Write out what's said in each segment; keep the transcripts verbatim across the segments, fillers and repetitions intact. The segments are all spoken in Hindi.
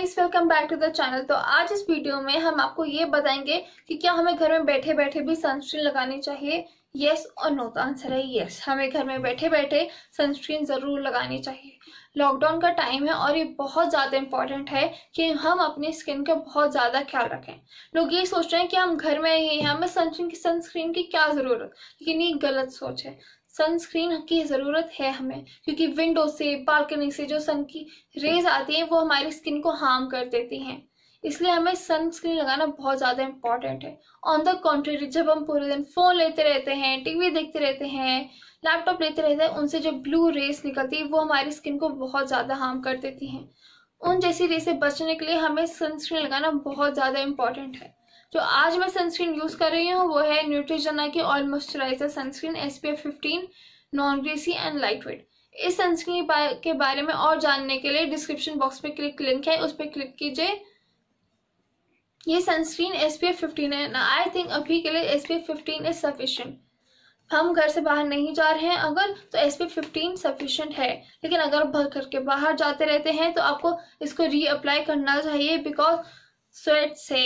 Guys welcome back to the channel. तो आज इस वीडियो में हम आपको ये बताएंगे कि क्या हमें घर में बैठे बैठे भी सनस्क्रीन लगानी चाहिए, येस और नो। तो आंसर है येस, हमें घर में बैठे बैठे सनस्क्रीन ज़रूर लगानी चाहिए। लॉकडाउन का टाइम है और ये बहुत ज़्यादा इंपॉर्टेंट है कि हम अपनी स्किन का बहुत ज़्यादा ख्याल रखें। लोग ये सोच रहे हैं कि हम घर में ही हैं, हमें सनस्क्रीन सनस्क्रीन की क्या ज़रूरत, लेकिन ये गलत सोच है। सनस्क्रीन की ज़रूरत है हमें, क्योंकि विंडो से, बालकनी से जो सन की रेज आती है वो हमारी स्किन को हार्म कर देती हैं, इसलिए हमें सनस्क्रीन लगाना बहुत ज़्यादा इम्पॉर्टेंट है। ऑन द कॉन्ट्रेरी, जब हम पूरे दिन फ़ोन लेते रहते हैं, टीवी देखते रहते हैं, लैपटॉप लेते रहते हैं, उनसे जो ब्लू रेज निकलती है वो हमारी स्किन को बहुत ज़्यादा हार्म कर देती हैं। उन जैसी रेज से बचने के लिए हमें सनस्क्रीन लगाना बहुत ज़्यादा इम्पॉर्टेंट है। जो आज मैं सनस्क्रीन यूज़ कर रही हूँ वो है न्यूट्रीजना की oil moisturiser sunscreen S P F fifteen, non greasy and lightweight. इस सनस्क्रीन के बारे में और जानने के लिए डिस्क्रिप्शन बॉक्स में क्लिक लिंक है, उस पर क्लिक कीजिए। ये sunscreen S P F fifteen है ना, आई थिंक अभी के लिए S P F fifteen is sufficient. हम घर से बाहर नहीं जा रहे हैं अगर, तो S P F fifteen sufficient है, लेकिन अगर घर के बाहर जाते रहते हैं तो आपको इसको रीअप्लाई करना चाहिए, बिकॉज स्वेट से,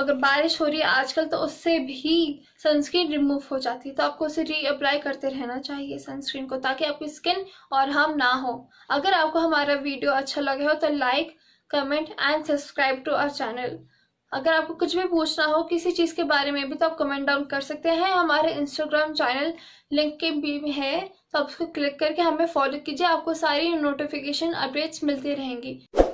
अगर बारिश हो रही है आजकल तो उससे भी सनस्क्रीन रिमूव हो जाती है, तो आपको उसे रीअप्लाई करते रहना चाहिए सनस्क्रीन को, ताकि आपकी स्किन और हार्म ना हो। अगर आपको हमारा वीडियो अच्छा लगे हो तो like, comment and subscribe to our channel. अगर आपको कुछ भी पूछना हो किसी चीज़ के बारे में भी, तो आप कमेंट डाउन कर सकते हैं। हमारे इंस्टाग्राम चैनल लिंक के भी है, तो आप उसको क्लिक करके हमें फॉलो कीजिए, आपको सारी नोटिफिकेशन अपडेट्स मिलती रहेंगी।